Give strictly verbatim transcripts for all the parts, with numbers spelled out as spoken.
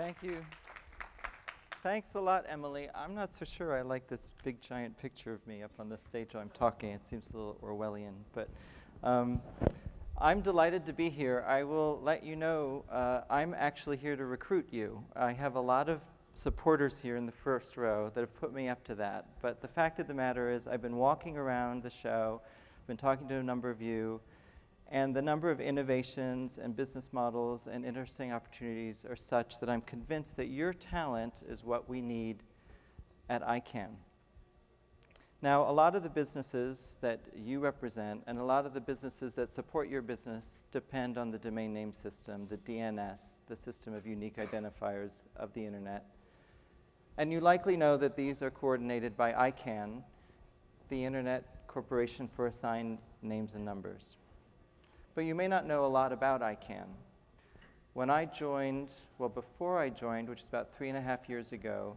Thank you. Thanks a lot, Emily. I'm not so sure I like this big, giant picture of me up on the stage while I'm talking. It seems a little Orwellian, but um, I'm delighted to be here. I will let you know uh, I'm actually here to recruit you. I have a lot of supporters here in the first row that have put me up to that. But the fact of the matter is I've been walking around the show, I've been talking to a number of you, and the number of innovations and business models and interesting opportunities are such that I'm convinced that your talent is what we need at ICANN. Now, a lot of the businesses that you represent and a lot of the businesses that support your business depend on the domain name system, the D N S, the system of unique identifiers of the internet. And you likely know that these are coordinated by ICANN, the Internet Corporation for Assigned Names and Numbers. But you may not know a lot about ICANN. When I joined, well, before I joined, which is about three and a half years ago,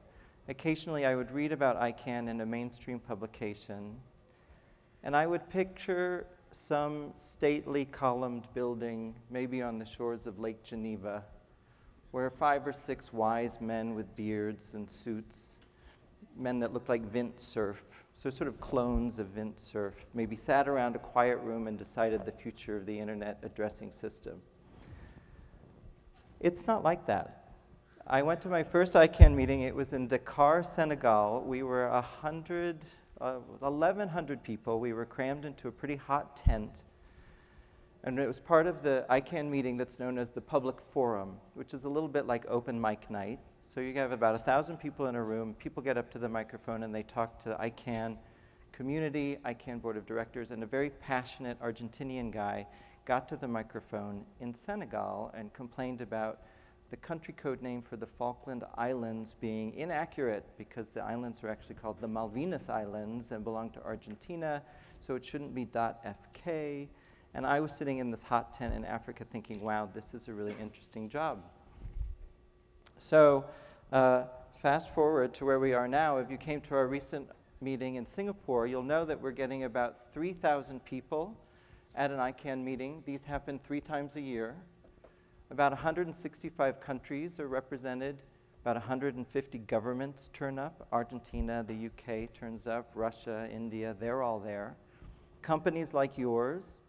occasionally I would read about ICANN in a mainstream publication, and I would picture some stately columned building, maybe on the shores of Lake Geneva, where five or six wise men with beards and suits, men that looked like Vint Cerf, so sort of clones of Vint Cerf, maybe sat around a quiet room and decided the future of the internet addressing system. It's not like that. I went to my first ICANN meeting. It was in Dakar, Senegal. We were eleven hundred people. We were crammed into a pretty hot tent. And it was part of the ICANN meeting that's known as the Public Forum, which is a little bit like open mic night. So you have about one thousand people in a room. People get up to the microphone, and they talk to the ICANN community, ICANN Board of Directors, and a very passionate Argentinian guy got to the microphone in Senegal and complained about the country code name for the Falkland Islands being inaccurate because the islands are actually called the Malvinas Islands and belong to Argentina, so it shouldn't be .fk. And I was sitting in this hot tent in Africa thinking, wow, this is a really interesting job. So uh, fast forward to where we are now. If you came to our recent meeting in Singapore, you'll know that we're getting about three thousand people at an ICANN meeting. These happen three times a year. About one hundred sixty-five countries are represented. About one hundred fifty governments turn up. Argentina, the U K turns up, Russia, India, they're all there. Companies like yours.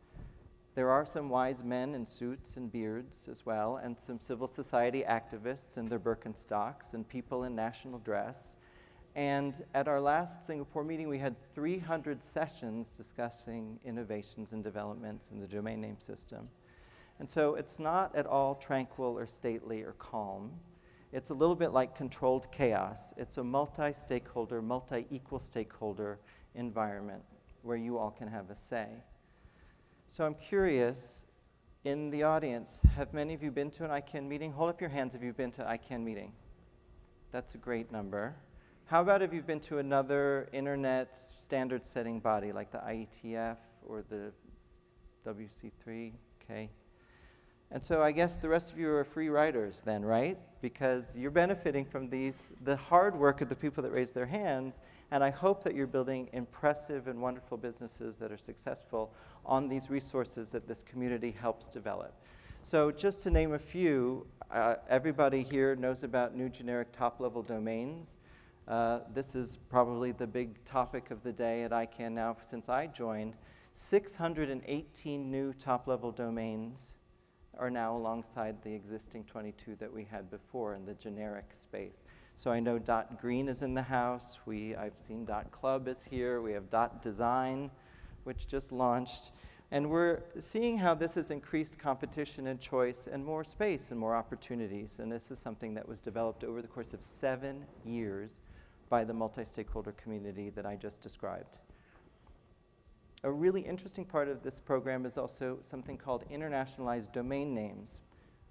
There are some wise men in suits and beards as well, and some civil society activists in their Birkenstocks, and people in national dress. And at our last Singapore meeting, we had three hundred sessions discussing innovations and developments in the domain name system. And so it's not at all tranquil or stately or calm. It's a little bit like controlled chaos. It's a multi-stakeholder, multi-equal stakeholder environment where you all can have a say. So I'm curious, in the audience, have many of you been to an ICANN meeting? Hold up your hands if you've been to an ICANN meeting. That's a great number. How about if you've been to another internet standard setting body like the I E T F or the W C three? Okay. And so I guess the rest of you are free riders then, right? Because you're benefiting from these, the hard work of the people that raise their hands, and I hope that you're building impressive and wonderful businesses that are successful on these resources that this community helps develop. So just to name a few, uh, everybody here knows about new generic top-level domains. Uh, this is probably the big topic of the day at ICANN now since I joined. six hundred eighteen new top-level domains are now alongside the existing twenty-two that we had before in the generic space. So I know .green is in the house. We, I've seen .club is here. We have .design, which just launched. And we're seeing how this has increased competition and choice and more space and more opportunities. And this is something that was developed over the course of seven years by the multi-stakeholder community that I just described. A really interesting part of this program is also something called internationalized domain names.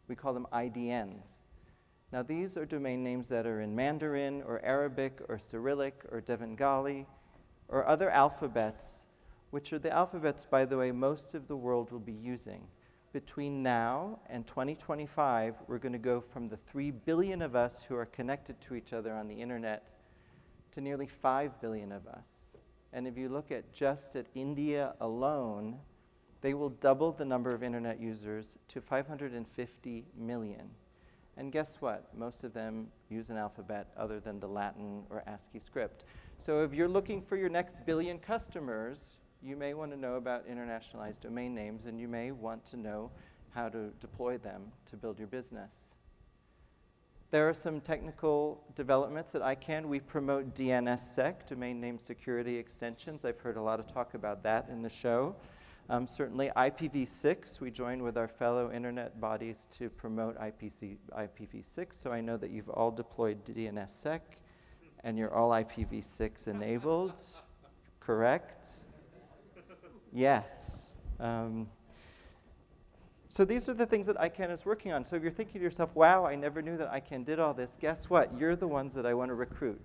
We call them I D Ns. Now, these are domain names that are in Mandarin or Arabic or Cyrillic or Devanagari or other alphabets, which are the alphabets, by the way, most of the world will be using. Between now and twenty twenty-five, we're going to go from the three billion of us who are connected to each other on the internet to nearly five billion of us. And if you look at just at India alone, they will double the number of internet users to five hundred fifty million. And guess what? Most of them use an alphabet other than the Latin or ASCII script. So if you're looking for your next billion customers, you may want to know about internationalized domain names, and you may want to know how to deploy them to build your business. There are some technical developments at ICANN. We promote D N S S E C, domain name security extensions. I've heard a lot of talk about that in the show. Um, certainly I P v six, we join with our fellow internet bodies to promote I P v six, so I know that you've all deployed D N S S E C and you're all I P v six enabled, correct? Yes. Um, so these are the things that ICANN is working on. So if you're thinking to yourself, wow, I never knew that ICANN did all this, guess what? You're the ones that I want to recruit.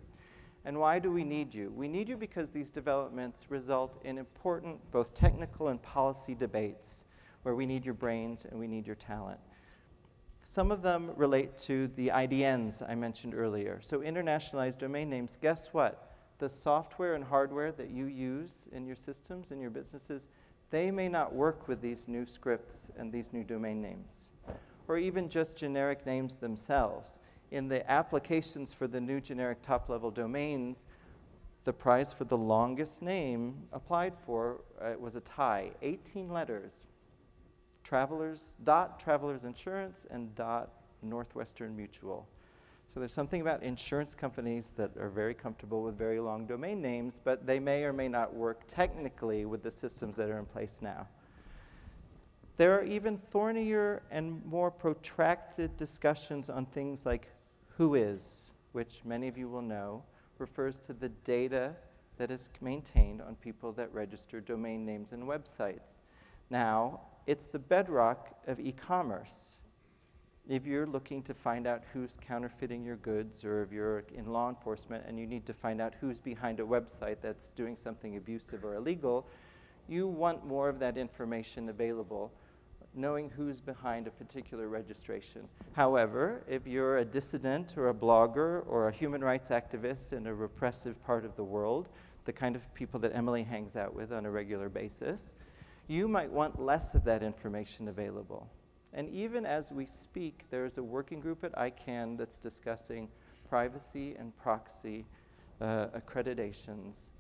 And why do we need you? We need you because these developments result in important both technical and policy debates where we need your brains and we need your talent. Some of them relate to the I D Ns I mentioned earlier. So internationalized domain names, guess what? The software and hardware that you use in your systems, in your businesses, they may not work with these new scripts and these new domain names, or even just generic names themselves. In the applications for the new generic top-level domains, the prize for the longest name applied for uh, was a tie, eighteen letters, travelers, dot Travelers Insurance and dot Northwestern Mutual. So there's something about insurance companies that are very comfortable with very long domain names, but they may or may not work technically with the systems that are in place now. There are even thornier and more protracted discussions on things like who is, which many of you will know, refers to the data that is maintained on people that register domain names and websites. Now, it's the bedrock of e-commerce. If you're looking to find out who's counterfeiting your goods, or if you're in law enforcement and you need to find out who's behind a website that's doing something abusive or illegal, you want more of that information available, knowing who's behind a particular registration. However, if you're a dissident or a blogger or a human rights activist in a repressive part of the world, the kind of people that Emily hangs out with on a regular basis, you might want less of that information available. And even as we speak, there's a working group at ICANN that's discussing privacy and proxy uh, accreditations.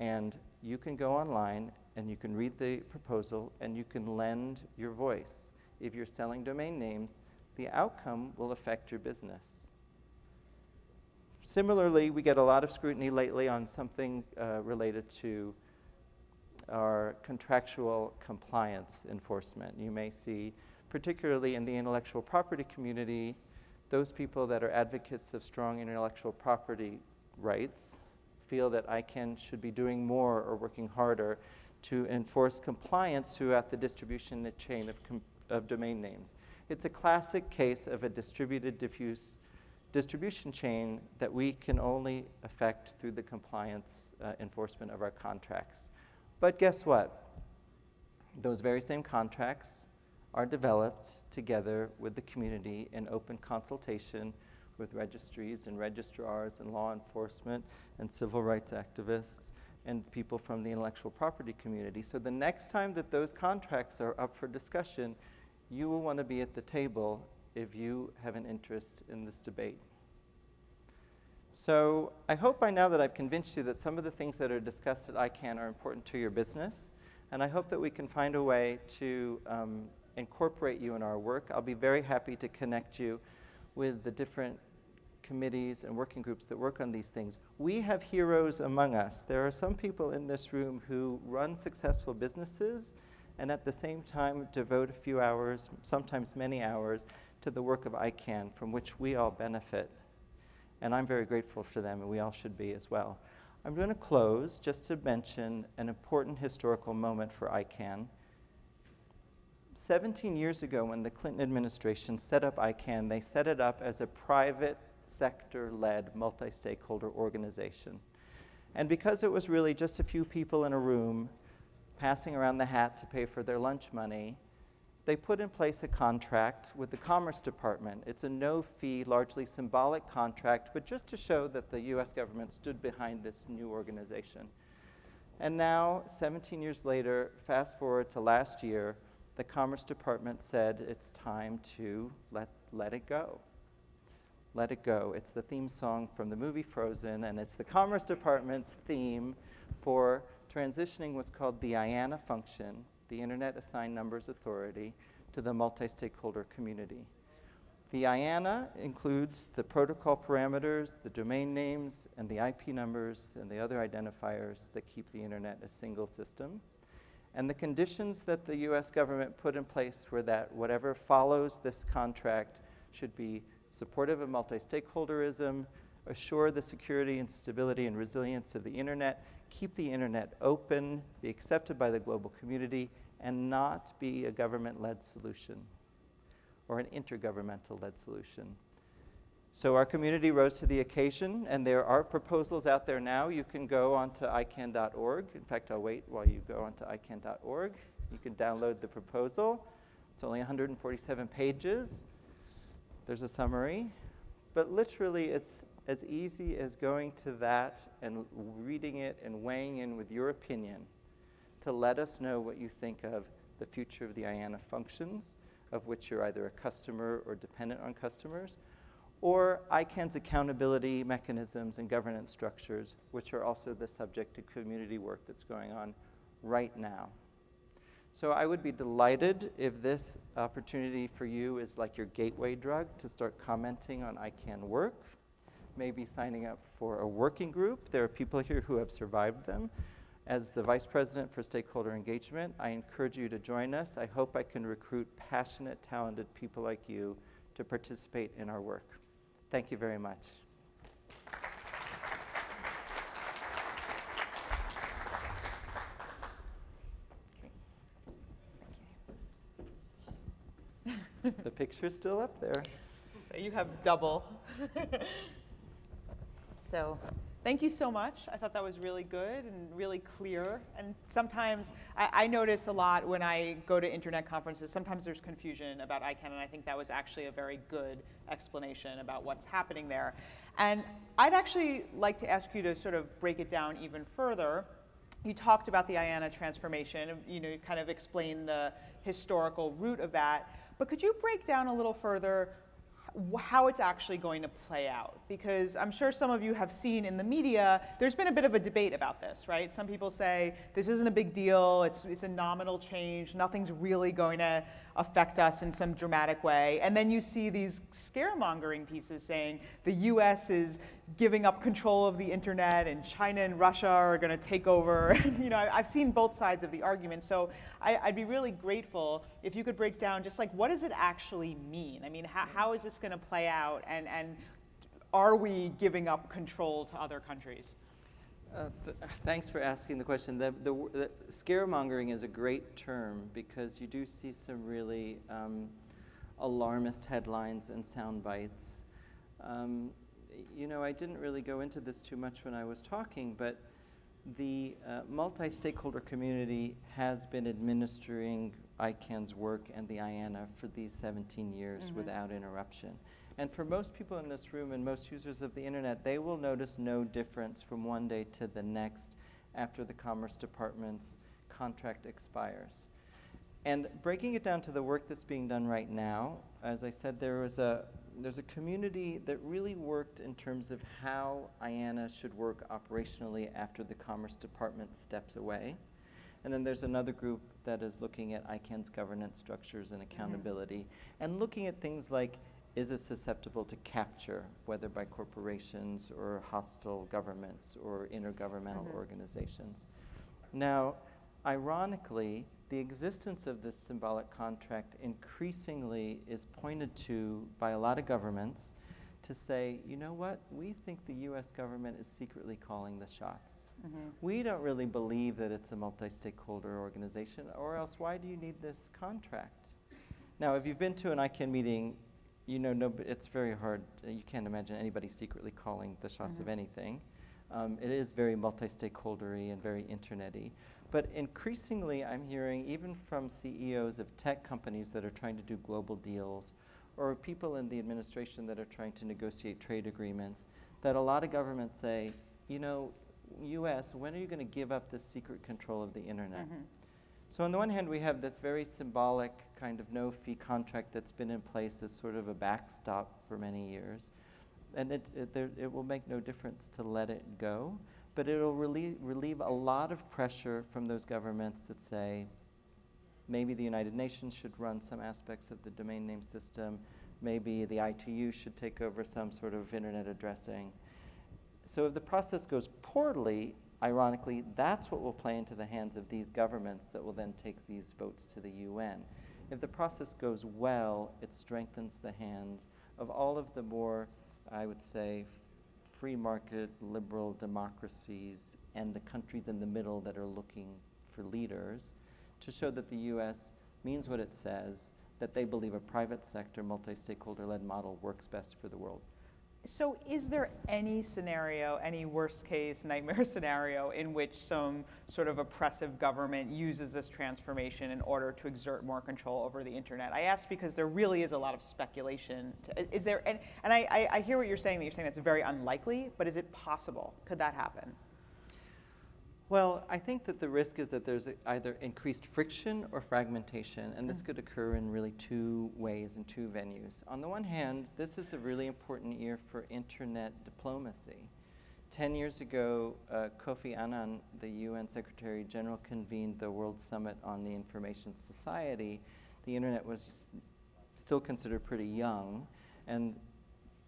And you can go online and you can read the proposal, and you can lend your voice. If you're selling domain names, the outcome will affect your business. Similarly, we get a lot of scrutiny lately on something uh, related to our contractual compliance enforcement. You may see, particularly in the intellectual property community, those people that are advocates of strong intellectual property rights feel that ICANN should be doing more or working harder to enforce compliance throughout the distribution chain of, of domain names. It's a classic case of a distributed diffuse distribution chain that we can only affect through the compliance uh, enforcement of our contracts. But guess what? Those very same contracts are developed together with the community in open consultation with registries and registrars and law enforcement and civil rights activists and people from the intellectual property community. So the next time that those contracts are up for discussion, you will want to be at the table if you have an interest in this debate. So I hope by now that I've convinced you that some of the things that are discussed at ICANN are important to your business, and I hope that we can find a way to um, incorporate you in our work. I'll be very happy to connect you with the different committees and working groups that work on these things. We have heroes among us. There are some people in this room who run successful businesses and at the same time devote a few hours, sometimes many hours, to the work of ICANN, from which we all benefit. And I'm very grateful for them, and we all should be as well. I'm going to close just to mention an important historical moment for ICANN. seventeen years ago, when the Clinton administration set up ICANN, they set it up as a private sector-led, multi-stakeholder organization. And because it was really just a few people in a room passing around the hat to pay for their lunch money, they put in place a contract with the Commerce Department. It's a no-fee, largely symbolic contract, but just to show that the U S government stood behind this new organization. And now, seventeen years later, fast forward to last year, the Commerce Department said it's time to let, let it go. Let It Go. It's the theme song from the movie Frozen, and it's the Commerce Department's theme for transitioning what's called the I A N A function, the Internet Assigned Numbers Authority, to the multi-stakeholder community. The I A N A includes the protocol parameters, the domain names, and the I P numbers, and the other identifiers that keep the Internet a single system. And the conditions that the U S government put in place were that whatever follows this contract should be supportive of multi-stakeholderism, assure the security and stability and resilience of the Internet, keep the Internet open, be accepted by the global community, and not be a government-led solution or an intergovernmental-led solution. So our community rose to the occasion, and there are proposals out there now. You can go onto I cann dot org. In fact, I'll wait while you go onto I cann dot org. You can download the proposal. It's only one hundred forty-seven pages. There's a summary. But literally, it's as easy as going to that and reading it and weighing in with your opinion to let us know what you think of the future of the I A N A functions, of which you're either a customer or dependent on customers, or ICANN's accountability mechanisms and governance structures, which are also the subject of community work that's going on right now. So I would be delighted if this opportunity for you is like your gateway drug to start commenting on ICANN work, maybe signing up for a working group. There are people here who have survived them. As the Vice President for Stakeholder Engagement, I encourage you to join us. I hope I can recruit passionate, talented people like you to participate in our work. Thank you very much. Thank you. The picture's still up there. So you have double. So thank you so much. I thought that was really good and really clear. And sometimes I, I notice a lot when I go to internet conferences, sometimes there's confusion about ICANN, and I think that was actually a very good explanation about what's happening there. And I'd actually like to ask you to sort of break it down even further. You talked about the I A N A transformation, you know, you kind of explained the historical root of that. But could you break down a little further how it's actually going to play out? Because I'm sure some of you have seen in the media, there's been a bit of a debate about this, right? Some people say, this isn't a big deal, it's, it's a nominal change, nothing's really going to affect us in some dramatic way. And then you see these scaremongering pieces saying, the U S is giving up control of the internet, and China and Russia are gonna take over. You know, I've seen both sides of the argument, so I, I'd be really grateful if you could break down just like, what does it actually mean? I mean, how, how is this gonna play out, and, and are we giving up control to other countries? Uh, th thanks for asking the question. The, the, the scaremongering is a great term because you do see some really um, alarmist headlines and sound bites. Um, You know, I didn't really go into this too much when I was talking, but the uh, multi-stakeholder community has been administering ICANN's work and the I A N A for these seventeen years mm-hmm. without interruption. And for most people in this room and most users of the internet, they will notice no difference from one day to the next after the Commerce Department's contract expires. And breaking it down to the work that's being done right now, as I said, there was a There's a community that really worked in terms of how I A N A should work operationally after the Commerce Department steps away. And then there's another group that is looking at ICANN's governance structures and accountability mm-hmm. and looking at things like, is it susceptible to capture, whether by corporations or hostile governments or intergovernmental mm-hmm. organizations? Now, ironically, the existence of this symbolic contract increasingly is pointed to by a lot of governments to say, you know what, we think the U S government is secretly calling the shots. Mm-hmm. We don't really believe that it's a multi-stakeholder organization, or else why do you need this contract? Now, if you've been to an ICANN meeting, you know no, it's very hard. Uh, you can't imagine anybody secretly calling the shots mm-hmm. of anything. Um, it is very multi-stakeholdery and very internet-y. But increasingly, I'm hearing even from C E Os of tech companies that are trying to do global deals, or people in the administration that are trying to negotiate trade agreements, that a lot of governments say, you know, U S, when are you going to give up this secret control of the internet? Mm-hmm. So on the one hand, we have this very symbolic kind of no-fee contract that's been in place as sort of a backstop for many years. and it, it, there, it will make no difference to let it go, but it will relieve, relieve a lot of pressure from those governments that say, maybe the United Nations should run some aspects of the domain name system, maybe the I T U should take over some sort of internet addressing. So if the process goes poorly, ironically, that's what will play into the hands of these governments that will then take these votes to the U N. If the process goes well, it strengthens the hands of all of the more, I would say, free market, liberal democracies and the countries in the middle that are looking for leaders to show that the U S means what it says, that they believe a private sector, multi-stakeholder-led model works best for the world. So is there any scenario, any worst case nightmare scenario in which some sort of oppressive government uses this transformation in order to exert more control over the internet? I ask because there really is a lot of speculation. To, is there, and, and I, I, I hear what you're saying, that you're saying that's very unlikely, but is it possible? Could that happen? Well, I think that the risk is that there's either increased friction or fragmentation, and this could occur in really two ways and two venues. On the one hand, this is a really important year for internet diplomacy. Ten years ago, uh, Kofi Annan, the U N Secretary General, convened the World Summit on the Information Society. The internet was still considered pretty young, and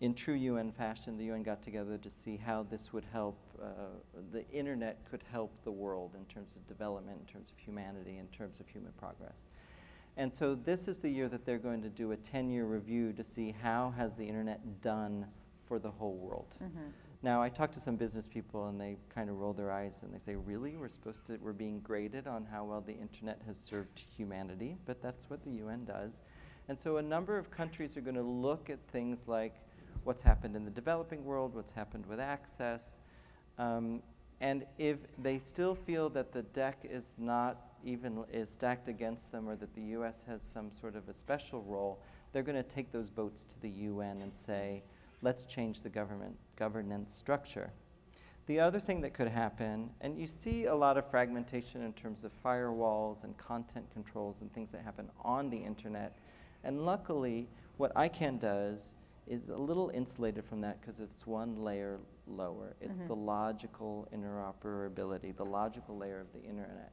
in true U N fashion, the U N got together to see how this would help, uh, the internet could help the world in terms of development, in terms of humanity, in terms of human progress. And so this is the year that they're going to do a ten-year review to see how has the internet done for the whole world. Mm-hmm. Now, I talked to some business people and they kind of roll their eyes and they say, really, we're supposed to, we're being graded on how well the internet has served humanity, but that's what the U N does. And so a number of countries are going to look at things like what's happened in the developing world, what's happened with access. Um, and if they still feel that the deck is not even, is stacked against them, or that the U S has some sort of a special role, they're gonna take those votes to the U N and say, let's change the government governance structure. The other thing that could happen, and you see a lot of fragmentation in terms of firewalls and content controls and things that happen on the internet. And luckily, what ICANN does is a little insulated from that because it's one layer lower. It's mm-hmm. the logical interoperability, the logical layer of the internet.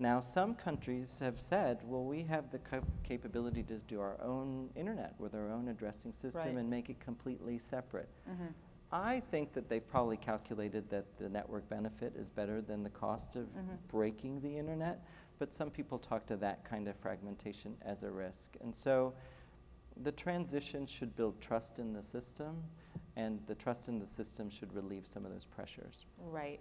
Now, some countries have said, well, we have the cap capability to do our own internet with our own addressing system right. and make it completely separate. Mm-hmm. I think that they've probably calculated that the network benefit is better than the cost of mm-hmm. breaking the internet, but some people talk to that kind of fragmentation as a risk. And so, the transition should build trust in the system, and the trust in the system should relieve some of those pressures. Right.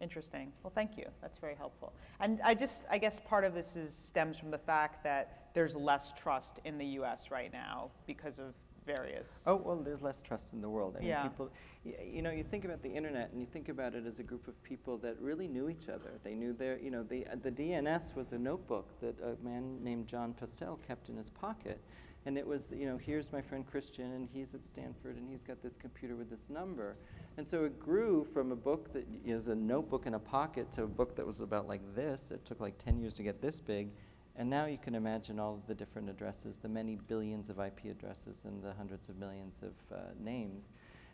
Interesting. Well, thank you. That's very helpful. And I just, I guess part of this is, stems from the fact that there's less trust in the U S right now because of various... Oh, well, there's less trust in the world. I mean, yeah. people, you know, you think about the internet, and you think about it as a group of people that really knew each other. They knew their, you know, the, the D N S was a notebook that a man named John Postel kept in his pocket. And it was, you know, here's my friend Christian, and he's at Stanford, and he's got this computer with this number. And so it grew from a book that is a notebook in a pocket to a book that was about like this. It took like ten years to get this big. And now you can imagine all of the different addresses, the many billions of I P addresses and the hundreds of millions of uh, names.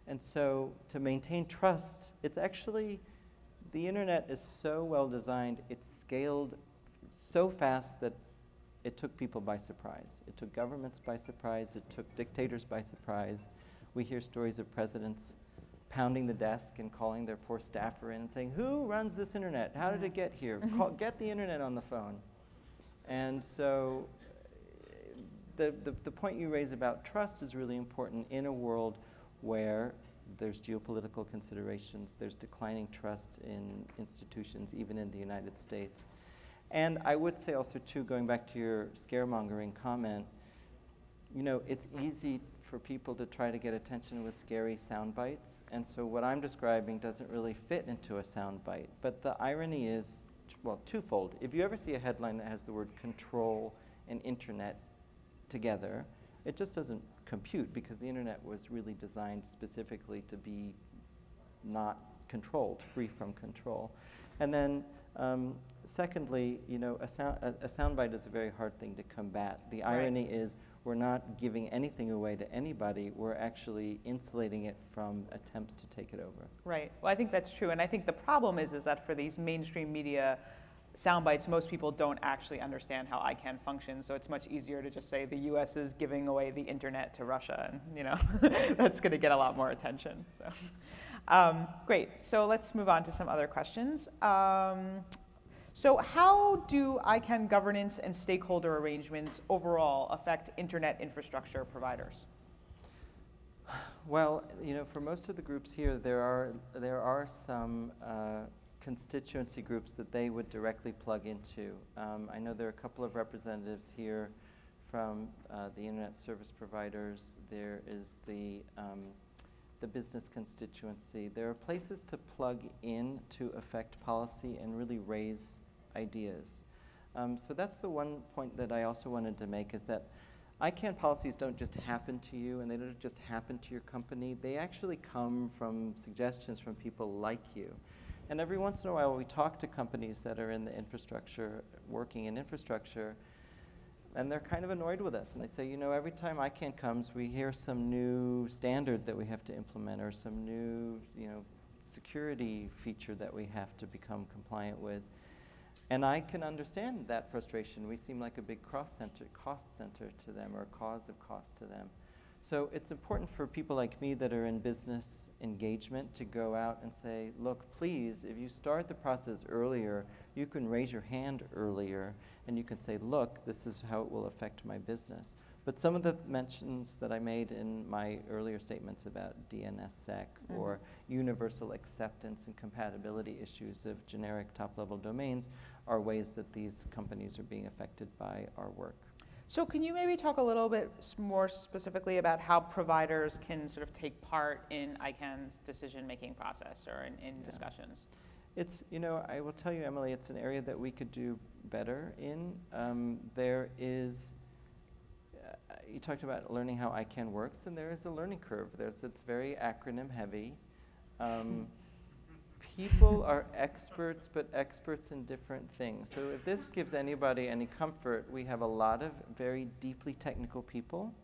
And so to maintain trust, it's actually, the internet is so well designed, it's scaled so fast that it took people by surprise. It took governments by surprise. It took dictators by surprise. We hear stories of presidents pounding the desk and calling their poor staffer in and saying, who runs this internet? How did it get here? Call, get the internet on the phone. And so the, the, the point you raise about trust is really important in a world where there's geopolitical considerations, there's declining trust in institutions, even in the United States. And I would say also, too, going back to your scaremongering comment, you know, it's easy for people to try to get attention with scary sound bites. And so what I'm describing doesn't really fit into a sound bite. But the irony is, well, twofold. If you ever see a headline that has the word control and internet together, it just doesn't compute because the internet was really designed specifically to be not controlled, free from control. And then um, secondly, you know, a, sound, a, a soundbite is a very hard thing to combat. The irony right. is we're not giving anything away to anybody. We're actually insulating it from attempts to take it over. Right. Well, I think that's true. And I think the problem is, is that for these mainstream media soundbites, most people don't actually understand how ICANN functions, so it's much easier to just say the U S is giving away the internet to Russia, and you know, that's going to get a lot more attention. So, um, great. So let's move on to some other questions. Um, so how do ICANN governance and stakeholder arrangements overall affect internet infrastructure providers? Well, you know, for most of the groups here, there are there are some. Uh, constituency groups that they would directly plug into. Um, I know there are a couple of representatives here from uh, the internet service providers. There is the, um, the business constituency. There are places to plug in to affect policy and really raise ideas. Um, so that's the one point that I also wanted to make, is that ICANN policies don't just happen to you, and they don't just happen to your company. They actually come from suggestions from people like you. And every once in a while, we talk to companies that are in the infrastructure, working in infrastructure, and they're kind of annoyed with us. And they say, you know, every time ICANN comes, we hear some new standard that we have to implement, or some new, you know, security feature that we have to become compliant with. And I can understand that frustration. We seem like a big cross center, cost center to them, or a cause of cost to them. So it's important for people like me that are in business engagement to go out and say, look, please, if you start the process earlier, you can raise your hand earlier, and you can say, look, this is how it will affect my business. But some of the mentions that I made in my earlier statements about D N S S E C mm-hmm. or universal acceptance and compatibility issues of generic top-level domains are ways that these companies are being affected by our work. So can you maybe talk a little bit more specifically about how providers can sort of take part in ICANN's decision-making process or in, in yeah. discussions? It's, you know, I will tell you, Emily, it's an area that we could do better in. Um, there is, uh, you talked about learning how ICANN works, and there is a learning curve. There's, it's very acronym-heavy. Um, People are experts, but experts in different things. So if this gives anybody any comfort, we have a lot of very deeply technical people,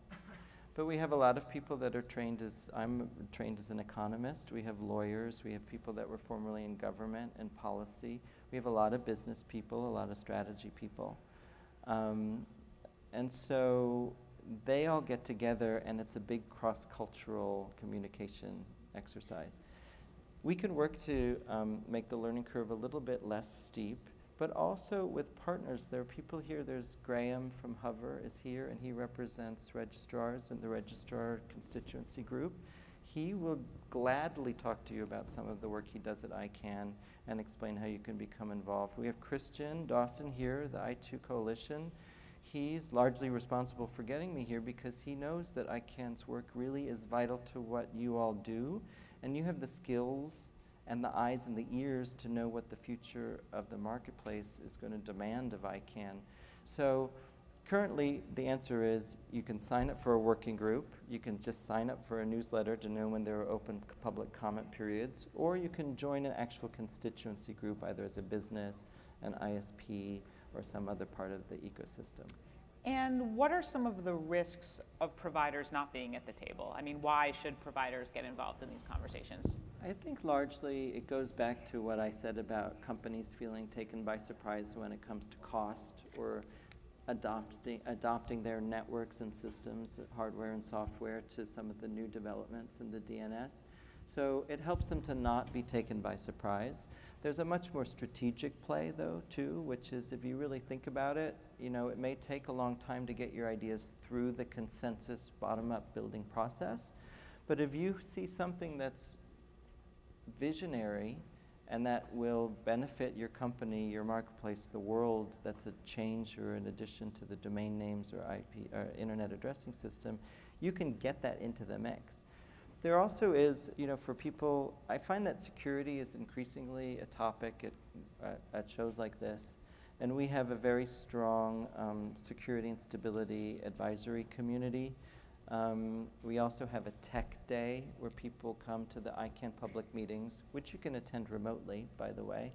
but we have a lot of people that are trained as, I'm trained as an economist, we have lawyers, we have people that were formerly in government and policy, we have a lot of business people, a lot of strategy people. Um, and so they all get together, and it's a big cross-cultural communication exercise. We can work to um, make the learning curve a little bit less steep, but also with partners. There are people here. There's Graham from Hover is here, and he represents registrars and the registrar constituency group. He will gladly talk to you about some of the work he does at ICANN and explain how you can become involved. We have Christian Dawson here, the I two Coalition. He's largely responsible for getting me here because he knows that ICANN's work really is vital to what you all do. And you have the skills and the eyes and the ears to know what the future of the marketplace is going to demand of ICANN. So currently, the answer is you can sign up for a working group. You can just sign up for a newsletter to know when there are open public comment periods. Or you can join an actual constituency group, either as a business, an I S P, or some other part of the ecosystem. And what are some of the risks of providers not being at the table? I mean, why should providers get involved in these conversations? I think largely it goes back to what I said about companies feeling taken by surprise when it comes to cost, or adopting, adopting their networks and systems, hardware and software, to some of the new developments in the D N S. So it helps them to not be taken by surprise. There's a much more strategic play, though, too, which is if you really think about it, you know, it may take a long time to get your ideas through the consensus bottom-up building process. But if you see something that's visionary and that will benefit your company, your marketplace, the world, that's a change or an addition to the domain names or I P or internet addressing system, you can get that into the mix. There also is, you know, for people, I find that security is increasingly a topic at, uh, at shows like this. And we have a very strong um, security and stability advisory community. Um, we also have a tech day where people come to the ICANN public meetings, which you can attend remotely, by the way.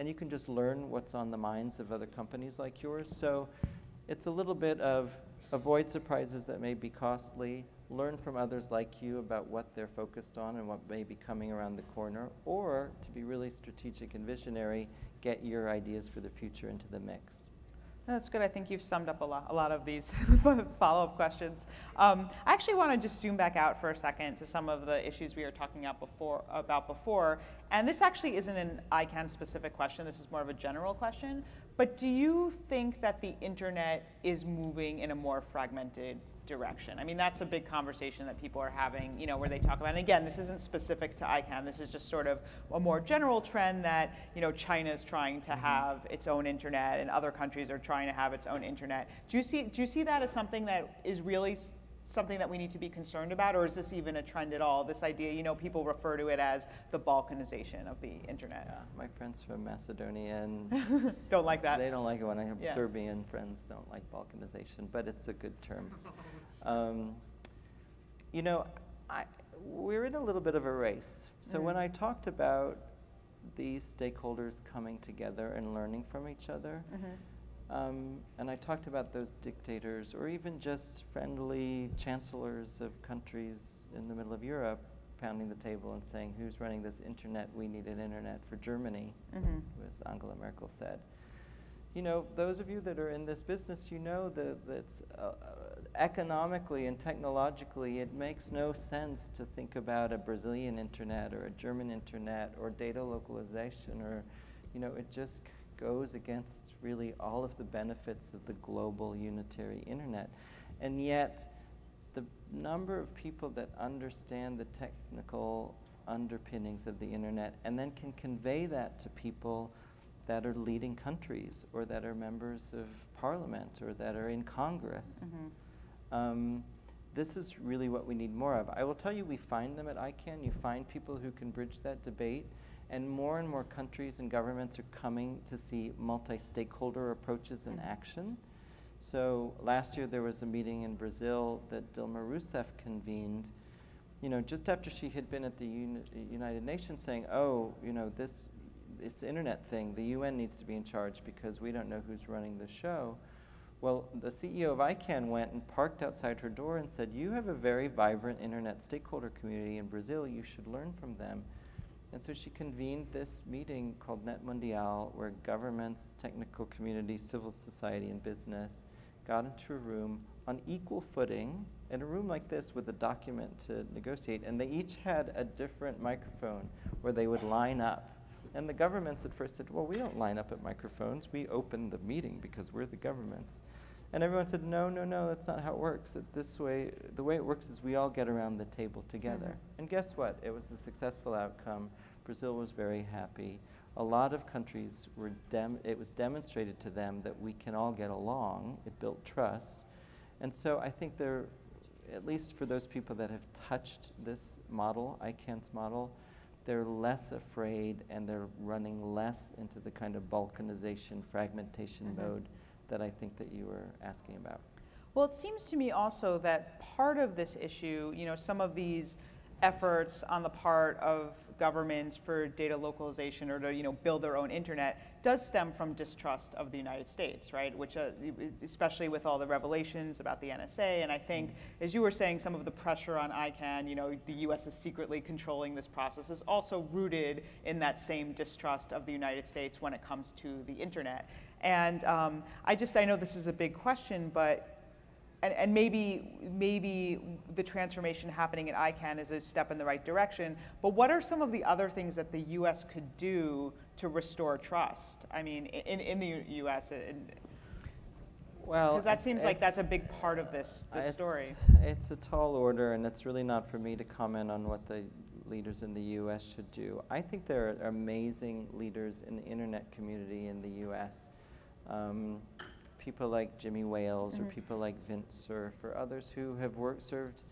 and you can just learn what's on the minds of other companies like yours. So it's a little bit of avoid surprises that may be costly, learn from others like you about what they're focused on and what may be coming around the corner, or to be really strategic and visionary, get your ideas for the future into the mix. That's good. I think you've summed up a lot, a lot of these follow-up questions. Um, I actually want to just zoom back out for a second to some of the issues we were talking about before, about before. And this actually isn't an ICANN-specific question. This is more of a general question. But do you think that the internet is moving in a more fragmented direction? I mean, that's a big conversation that people are having, you know, where they talk about, and again, this isn't specific to ICANN, this is just sort of a more general trend that, you know, China is trying to have its own internet and other countries are trying to have its own internet. Do you see, do you see that as something that is really something that we need to be concerned about, or is this even a trend at all? This idea, you know, people refer to it as the balkanization of the internet. Yeah, my friends from Macedonia and don't like that. They don't like it when I have yeah. Serbian friends don't like balkanization, but it's a good term. Um, you know, I, we're in a little bit of a race. So mm. when I talked about these stakeholders coming together and learning from each other, mm-hmm. Um, and I talked about those dictators or even just friendly chancellors of countries in the middle of Europe pounding the table and saying, who's running this internet? We need an internet for Germany, mm-hmm. as Angela Merkel said. You know, those of you that are in this business, you know that it's, uh, economically and technologically, it makes no sense to think about a Brazilian internet or a German internet or data localization or, you know, it just goes against really all of the benefits of the global unitary internet. And yet, the number of people that understand the technical underpinnings of the internet and then can convey that to people that are leading countries or that are members of parliament or that are in Congress, mm-hmm. um, this is really what we need more of. I will tell you, we find them at ICANN. You find people who can bridge that debate. And more and more countries and governments are coming to see multi-stakeholder approaches in action. So last year there was a meeting in Brazil that Dilma Rousseff convened, you know, just after she had been at the Uni United Nations saying, oh, you know, this, this internet thing, the U N needs to be in charge because we don't know who's running the show. Well, the C E O of ICANN went and parked outside her door and said, you have a very vibrant internet stakeholder community in Brazil, you should learn from them. And so she convened this meeting called Net Mundial, where governments, technical communities, civil society, and business got into a room on equal footing, in a room like this with a document to negotiate. And they each had a different microphone where they would line up. And the governments at first said, well, we don't line up at microphones. We open the meeting because we're the governments. And everyone said, no, no, no, that's not how it works. It, this way, the way it works is we all get around the table together. Mm-hmm. And guess what? It was a successful outcome. Brazil was very happy. A lot of countries were, dem it was demonstrated to them that we can all get along. It built trust. And so I think there, at least for those people that have touched this model, ICANN's model, they're less afraid and they're running less into the kind of balkanization, fragmentation mm-hmm. mode that I think that you were asking about. Well, it seems to me also that part of this issue, you know, some of these efforts on the part of governments for data localization or to, you know, build their own internet does stem from distrust of the United States, right? Which, uh, especially with all the revelations about the N S A, and I think, as you were saying, some of the pressure on ICANN, you know, the U S is secretly controlling this process, is also rooted in that same distrust of the United States when it comes to the internet. And um, I just, I know this is a big question, but, and, and maybe, maybe the transformation happening at ICANN is a step in the right direction, but what are some of the other things that the U S could do to restore trust? I mean, in, in the U S, in, well, because that seems like that's a big part of this, this it's, story. It's a tall order, and it's really not for me to comment on what the leaders in the U S should do. I think there are amazing leaders in the internet community in the U S Um, people like Jimmy Wales mm-hmm. or people like Vint Cerf or others who have worked, served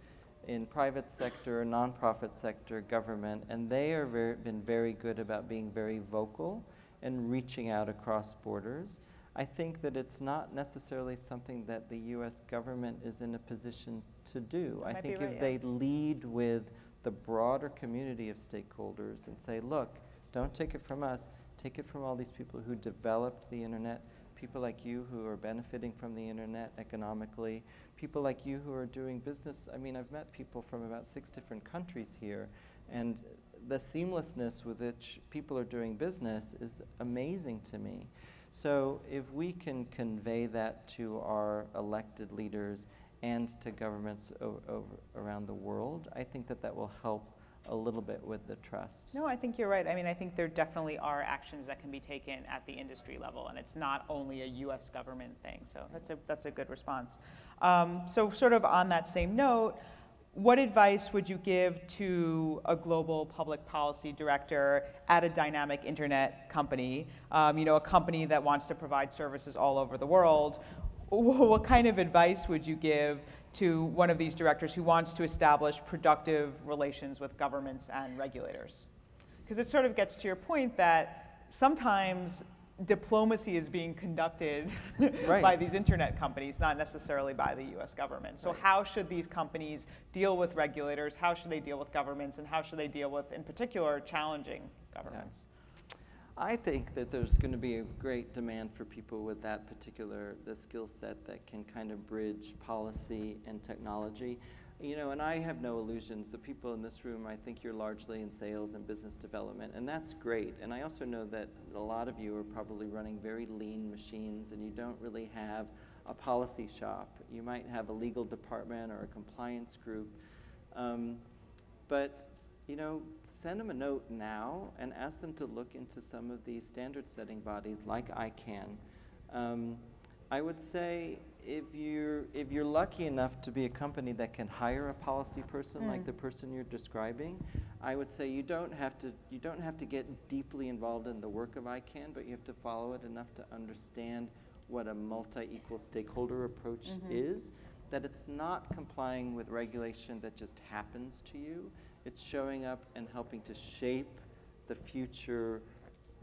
in private sector, nonprofit sector, government, and they have been very good about being very vocal and reaching out across borders. I think that it's not necessarily something that the U S government is in a position to do. That I think right, if yeah. they lead with the broader community of stakeholders and say, look, don't take it from us, Take it from all these people who developed the internet, people like you who are benefiting from the internet economically, people like you who are doing business. I mean, I've met people from about six different countries here, and the seamlessness with which people are doing business is amazing to me. So if we can convey that to our elected leaders and to governments o over around the world, I think that that will help a little bit with the trust. No, I think you're right. I mean, I think there definitely are actions that can be taken at the industry level, and it's not only a U S government thing. So that's a, that's a good response. Um, so sort of on that same note, what advice would you give to a global public policy director at a dynamic internet company, um, you know, a company that wants to provide services all over the world? What kind of advice would you give to one of these directors who wants to establish productive relations with governments and regulators? Because it sort of gets to your point that sometimes diplomacy is being conducted right. by these internet companies, not necessarily by the U S government. So right. how should these companies deal with regulators? How should they deal with governments? And how should they deal with, in particular, challenging governments? Yeah. I think that there's going to be a great demand for people with that particular the skill set that can kind of bridge policy and technology. You know, and I have no illusions. The people in this room, I think you're largely in sales and business development, and that's great. And I also know that a lot of you are probably running very lean machines, and you don't really have a policy shop. You might have a legal department or a compliance group. Um, but, you know, send them a note now and ask them to look into some of these standard-setting bodies like ICANN. Um, I would say if you're, if you're lucky enough to be a company that can hire a policy person mm. like the person you're describing, I would say you don't have to, you don't have to get deeply involved in the work of ICANN, but you have to follow it enough to understand what a multi-equal stakeholder approach mm-hmm. is, that it's not complying with regulation that just happens to you. It's showing up and helping to shape the future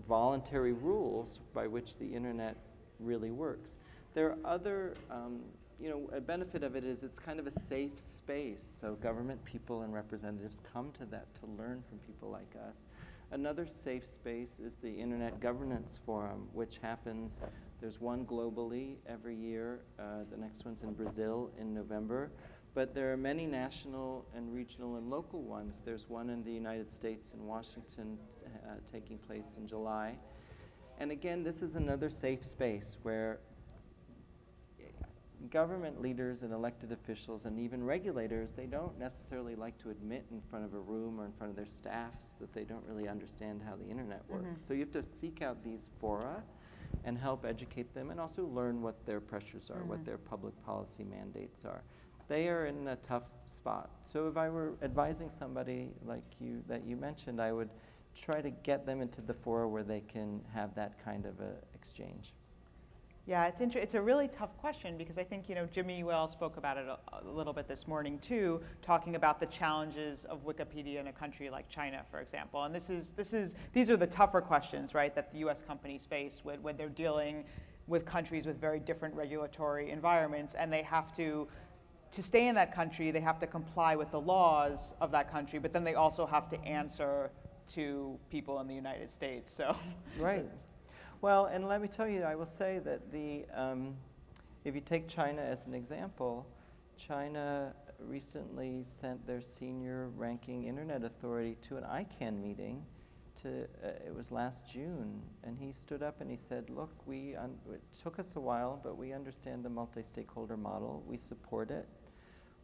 voluntary rules by which the internet really works. There are other, um, you know, a benefit of it is it's kind of a safe space. So government people and representatives come to that to learn from people like us. Another safe space is the Internet Governance Forum, which happens, there's one globally every year. Uh, the next one's in Brazil in November. But there are many national and regional and local ones. There's one in the United States in Washington uh, taking place in July. And again, this is another safe space where government leaders and elected officials and even regulators, they don't necessarily like to admit in front of a room or in front of their staffs that they don't really understand how the internet works. Mm-hmm. So you have to seek out these fora and help educate them and also learn what their pressures are, mm-hmm. what their public policy mandates are. They are in a tough spot. So if I were advising somebody like you that you mentioned, I would try to get them into the fora where they can have that kind of a exchange. Yeah, it's, inter it's a really tough question because I think, you know, Jimmy Wales spoke about it a, a little bit this morning too, talking about the challenges of Wikipedia in a country like China, for example. And this is, this is, these are the tougher questions, right, that the U S companies face when, when they're dealing with countries with very different regulatory environments, and they have to, to stay in that country, they have to comply with the laws of that country, but then they also have to answer to people in the United States, so. Right. Well, and let me tell you, I will say that the, um, if you take China as an example, China recently sent their senior ranking internet authority to an ICANN meeting. To, uh, it was last June, and he stood up and he said, look, we un it took us a while, but we understand the multi-stakeholder model. We support it.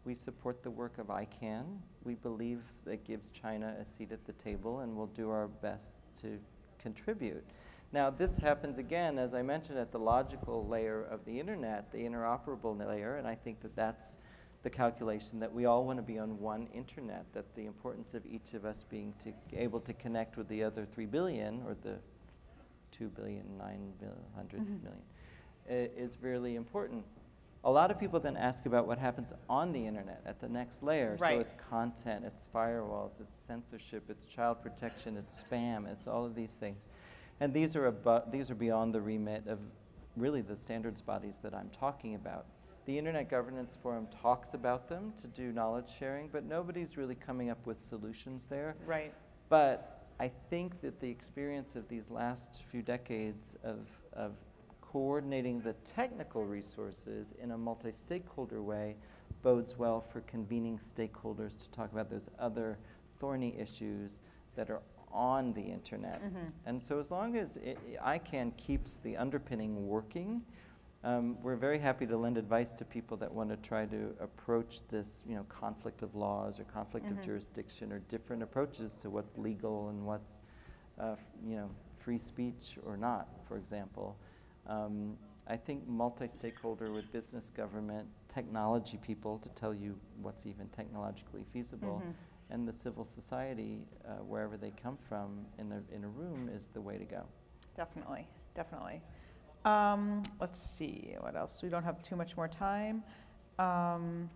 We support the work of ICANN. We believe that gives China a seat at the table, and we'll do our best to contribute. Now, this happens again, as I mentioned, at the logical layer of the internet, the interoperable layer, and I think that that's the calculation that we all want to be on one internet, that the importance of each of us being to able to connect with the other three billion or the two billion, nine hundred mm-hmm. million uh, is really important. A lot of people then ask about what happens on the internet at the next layer. Right. So it's content, it's firewalls, it's censorship, it's child protection, it's spam, it's all of these things. And these are, about, these are beyond the remit of really the standards bodies that I'm talking about. The Internet Governance Forum talks about them to do knowledge sharing, but nobody's really coming up with solutions there. Right. But I think that the experience of these last few decades of, of coordinating the technical resources in a multi-stakeholder way bodes well for convening stakeholders to talk about those other thorny issues that are on the internet. Mm-hmm. And so as long as it, ICANN keeps the underpinning working, um, we're very happy to lend advice to people that want to try to approach this, you know, conflict of laws or conflict mm-hmm. of jurisdiction or different approaches to what's legal and what's, uh, you know, free speech or not, for example. Um, I think multi-stakeholder with business, government, technology people to tell you what's even technologically feasible. Mm-hmm. And the civil society, uh, wherever they come from, in a, in a room is the way to go. Definitely, definitely. Um, let's see, what else? We don't have too much more time. Um,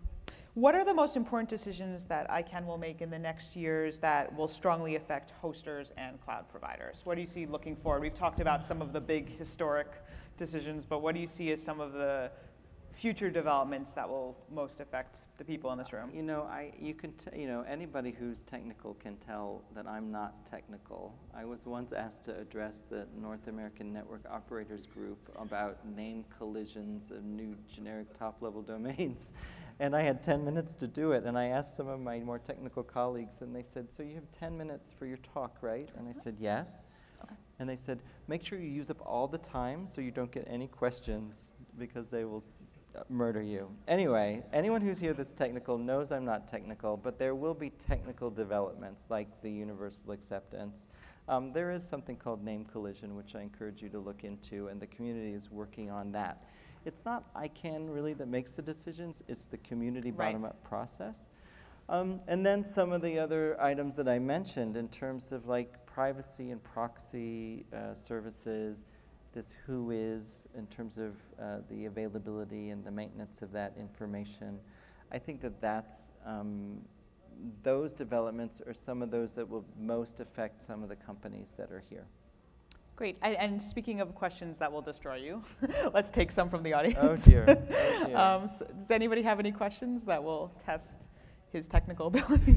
what are the most important decisions that ICANN will make in the next years that will strongly affect hosters and cloud providers? What do you see looking forward? We've talked about some of the big historic decisions, but what do you see as some of the future developments that will most affect the people in this room? You know, I, you can t you know, anybody who's technical can tell that I'm not technical. I was once asked to address the North American Network Operators Group about name collisions of new generic top-level domains. And I had ten minutes to do it, and I asked some of my more technical colleagues, and they said, so you have ten minutes for your talk, right? And I said, yes. Okay. And they said, make sure you use up all the time so you don't get any questions, because they will murder you. Anyway, anyone who's here that's technical knows I'm not technical, but there will be technical developments like the universal acceptance. Um, there is something called name collision, which I encourage you to look into, and the community is working on that. It's not ICANN really that makes the decisions, it's the community bottom-up process. Um, and then some of the other items that I mentioned in terms of like privacy and proxy uh, services, this who is in terms of uh, the availability and the maintenance of that information. I think that that's, um, those developments are some of those that will most affect some of the companies that are here. Great, and, and speaking of questions that will destroy you, let's take some from the audience. Oh dear, oh dear. Um, so does anybody have any questions that will test his technical ability?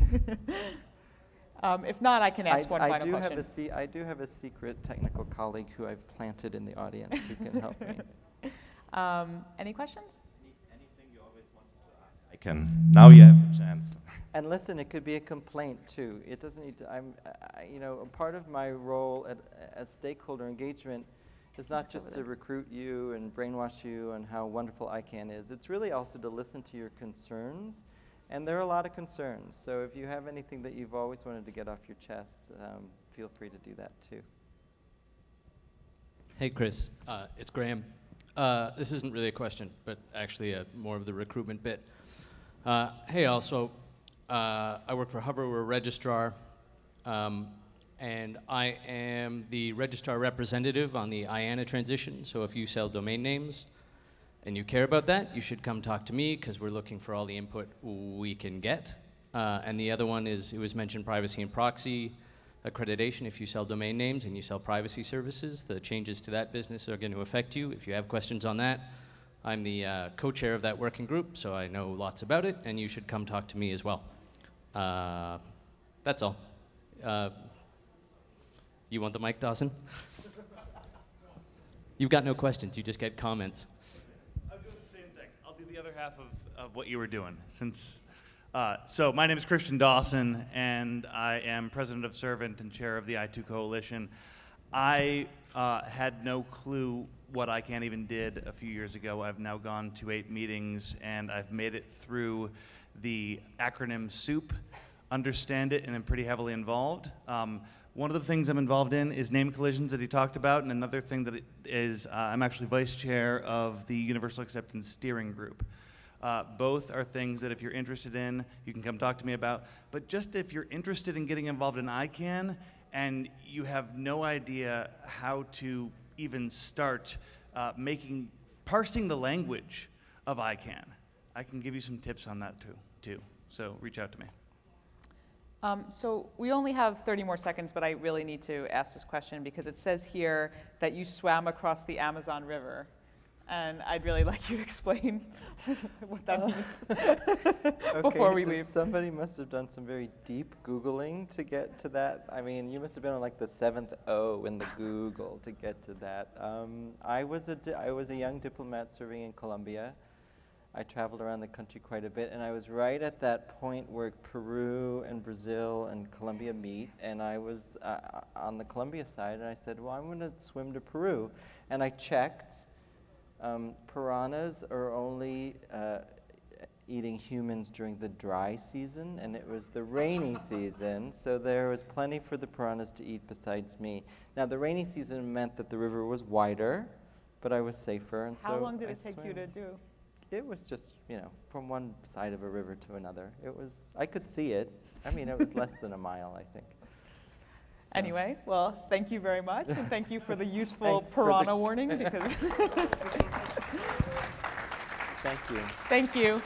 Um, if not, I can ask I, one I final do question. Have a se I do have a secret technical colleague who I've planted in the audience who can help me. Um, any questions? Any, anything you always wanted to ask, I can. Now you have a chance. And listen, it could be a complaint too. It doesn't need to, I'm, I, you know, part of my role at, as stakeholder engagement is not just to recruit you and brainwash you on how wonderful ICANN is. It's really also to listen to your concerns. And there are a lot of concerns, so if you have anything that you've always wanted to get off your chest, um, feel free to do that too. Hey Chris, uh, it's Graham. Uh, this isn't really a question, but actually a, more of the recruitment bit. Uh, hey also, uh, I work for Hover, we're a registrar, um, and I am the registrar representative on the I A N A transition, so if you sell domain names, and you care about that, you should come talk to me because we're looking for all the input we can get. Uh, and the other one is, it was mentioned privacy and proxy accreditation. If you sell domain names and you sell privacy services, the changes to that business are going to affect you. If you have questions on that, I'm the uh, co-chair of that working group, so I know lots about it, and you should come talk to me as well. Uh, that's all. Uh, you want the mic, Dawson? You've got no questions, you just get comments. The other half of, of what you were doing. Since, uh, so my name is Christian Dawson, and I am president of Servant and chair of the I two Coalition. I uh, had no clue what ICANN even did a few years ago. I've now gone to eight meetings, and I've made it through the acronym soup, understand it, and I'm pretty heavily involved. Um, one of the things I'm involved in is name collisions that he talked about, and another thing that is uh, I'm actually vice chair of the Universal Acceptance Steering Group. Uh, both are things that if you're interested in, you can come talk to me about, but just if you're interested in getting involved in ICANN and you have no idea how to even start uh, making, parsing the language of ICANN, I can give you some tips on that too, too. So reach out to me. Um, so we only have thirty more seconds, but I really need to ask this question because it says here that you swam across the Amazon River. And I'd really like you to explain what that uh, means before we leave. Somebody must have done some very deep Googling to get to that. I mean, you must have been on like the seventh O in the Google to get to that. Um, I was a di I was a young diplomat serving in Colombia. I traveled around the country quite a bit, and I was right at that point where Peru and Brazil and Colombia meet, and I was uh, on the Colombia side, and I said, well, I'm going to swim to Peru. And I checked. Um, piranhas are only uh, eating humans during the dry season, and it was the rainy season, so there was plenty for the piranhas to eat besides me. Now, the rainy season meant that the river was wider, but I was safer, and so I swam. How long did it take you to do? It was just, you know, from one side of a river to another. It was, I could see it. I mean, it was less than a mile, I think. So. Anyway, well, thank you very much, and thank you for the useful piranha warning because. Thank you. Thank you.